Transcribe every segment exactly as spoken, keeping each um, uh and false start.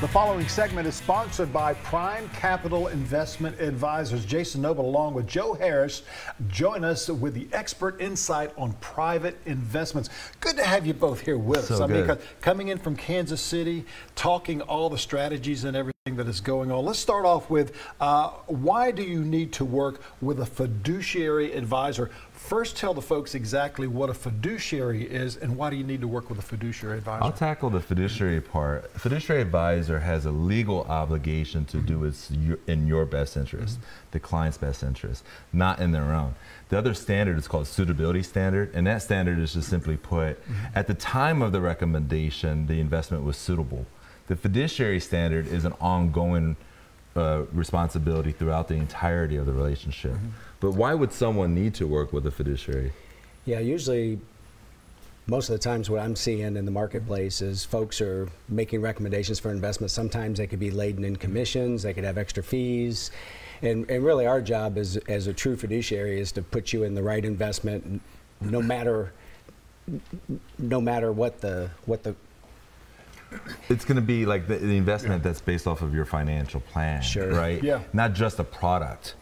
The following segment is sponsored by Prime Capital Investment Advisors. Jason Noble along with Joe Harris join us with the expert insight on private investments. Good to have you both here with so us. I good. mean, coming in from Kansas City, talking all the strategies and everything that is going on. Let's start off with uh, why do you need to work with a fiduciary advisor? First, tell the folks exactly what a fiduciary is and why do you need to work with a fiduciary advisor? I'll tackle the fiduciary part. Fiduciary advisor has a legal obligation to do what's in your best interest, mm-hmm. the client's best interest, not in their own. The other standard is called suitability standard, and that standard is just simply put, mm-hmm. at the time of the recommendation, the investment was suitable. The fiduciary standard is an ongoing uh, responsibility throughout the entirety of the relationship. Mm-hmm. But why would someone need to work with a fiduciary? Yeah, usually most of the times what I'm seeing in the marketplace is folks are making recommendations for investments. Sometimes they could be laden in commissions, they could have extra fees. And, and really our job is, as a true fiduciary is to put you in the right investment no matter, no matter what the, what the, it's going to be like the, the investment that's based off of your financial plan, sure. right? Yeah. Not just a product.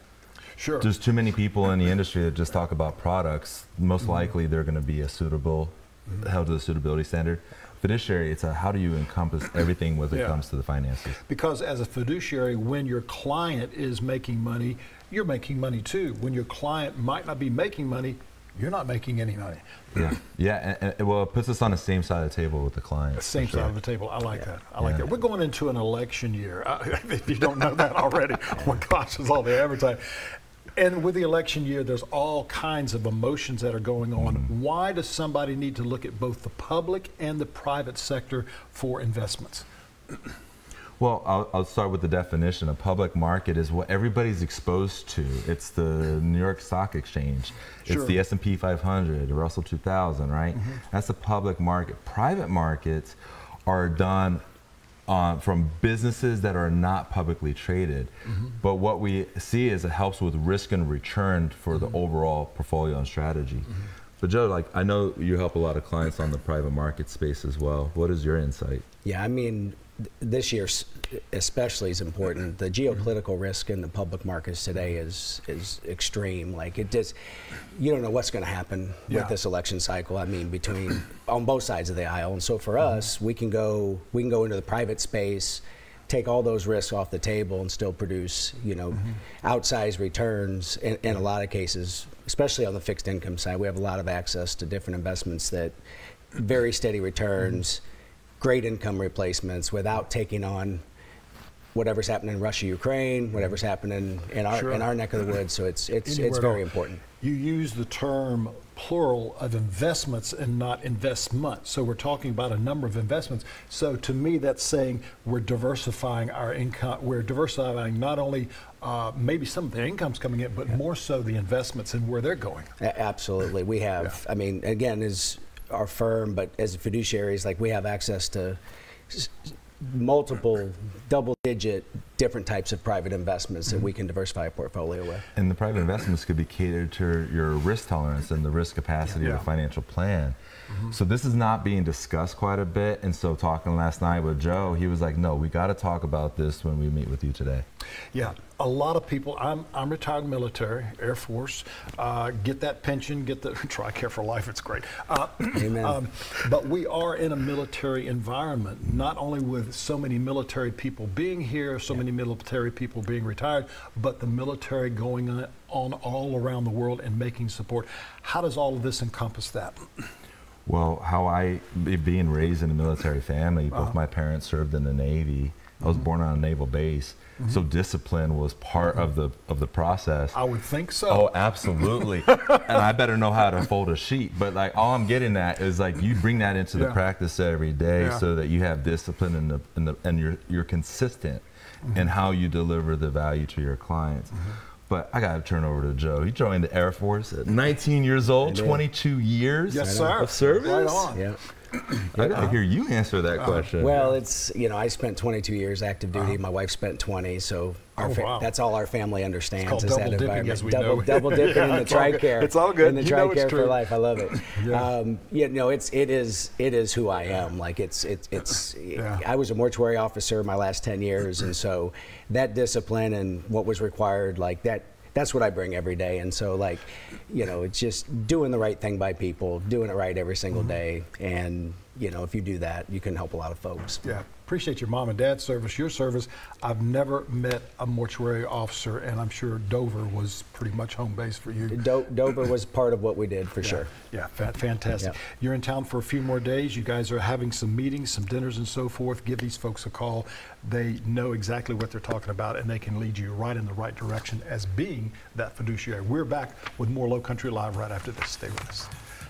Sure. There's too many people in the industry that just talk about products. Most mm-hmm. likely they're going to be a suitable, mm-hmm. held to the suitability standard. Fiduciary, it's a how do you encompass everything when yeah. it comes to the finances? Because as a fiduciary, when your client is making money, you're making money too. When your client might not be making money, you're not making any money. Yeah, yeah. And, and, well, it puts us on the same side of the table with the client. Same sure. side of the table. I like yeah. that. I like yeah. that. We're going into an election year. I, if you don't know that already, oh my gosh, it's all the advertising. And with the election year, there's all kinds of emotions that are going on. Mm-hmm. Why does somebody need to look at both the public and the private sector for investments? Well, I'll, I'll start with the definition. A public market is what everybody's exposed to. It's the New York Stock Exchange. Sure. It's the S and P five hundred, the Russell two thousand, right? Mm-hmm. That's a public market. Private markets are done uh, from businesses that are not publicly traded. Mm-hmm. But what we see is it helps with risk and return for mm-hmm. the overall portfolio and strategy. Mm-hmm. But Joe, like I know you help a lot of clients on the private market space as well. What is your insight? Yeah, I mean. This year especially is important. The geopolitical risk in the public markets today is is extreme. Like it just, you don't know what's going to happen yeah. with this election cycle. I mean, between on both sides of the aisle. And so for us, we can go we can go into the private space, take all those risks off the table, and still produce you know mm-hmm. outsized returns. In, in a lot of cases, especially on the fixed income side, we have a lot of access to different investments that very steady returns. Mm-hmm. Great income replacements without taking on whatever's happening in Russia, Ukraine, whatever's happening in our, sure. in our neck of the woods. So it's, it's, Anywhere it's very important. You use the term plural of investments and not investment. So we're talking about a number of investments. So to me, that's saying we're diversifying our income. We're diversifying not only uh, maybe some of the income's coming in, but yeah. more so the investments and where they're going. A absolutely. We have, yeah. I mean, again, is. our firm, but as fiduciaries, like we have access to multiple double-digit different types of private investments that we can diversify a portfolio with. And the private investments could be catered to your risk tolerance and the risk capacity yeah. of the financial plan. Mm-hmm. So this is not being discussed quite a bit, and so talking last night with Joe, he was like, no, we got to talk about this when we meet with you today. Yeah, a lot of people, I'm, I'm retired military, Air Force, uh, get that pension, get the TRICARE for life, it's great. Uh, Amen. Um, but we are in a military environment, not only with so many military people being here, so yeah. many military people being retired, but the military going on, on all around the world and making support. How does all of this encompass that? Well, how I, being raised in a military family, both uh-huh. my parents served in the Navy. I was mm-hmm. born on a naval base, mm-hmm. so discipline was part mm-hmm. of the of the process. I would think so. Oh, absolutely. And I better know how to fold a sheet. But like, all I'm getting at is like, you bring that into yeah. the practice every day, yeah. so that you have discipline in the, in the and you're you're consistent mm-hmm. in how you deliver the value to your clients. Mm-hmm. But I gotta turn over to Joe. He joined the Air Force at nineteen years old, twenty-two years yes, sir. of service. Right on. Yeah. Yeah. I gotta hear you answer that question. Uh, well, it's, you know, I spent twenty-two years active duty. Uh-huh. My wife spent twenty, so our oh, wow. that's all our family understands. It's is double that dipping, environment. As we double, know. double dipping yeah, in the TRICARE. It's all good. In the you TRICARE for life. I love it. yeah. Um, yeah, no, it's it is it is who I am. Like it's it's it's. Yeah. I was a mortuary officer my last ten years, and so that discipline and what was required, like that. That's what I bring every day. And so, like, you know, it's just doing the right thing by people, doing it right every single day. And, you know, if you do that, you can help a lot of folks. Yeah. Appreciate your mom and dad's service, your service. I've never met a mortuary officer, and I'm sure Dover was pretty much home base for you. Do Dover was part of what we did, for yeah, sure. Yeah, fantastic. Yeah. You're in town for a few more days. You guys are having some meetings, some dinners and so forth. Give these folks a call. They know exactly what they're talking about, and they can lead you right in the right direction as being that fiduciary. We're back with more Lowcountry Live right after this. Stay with us.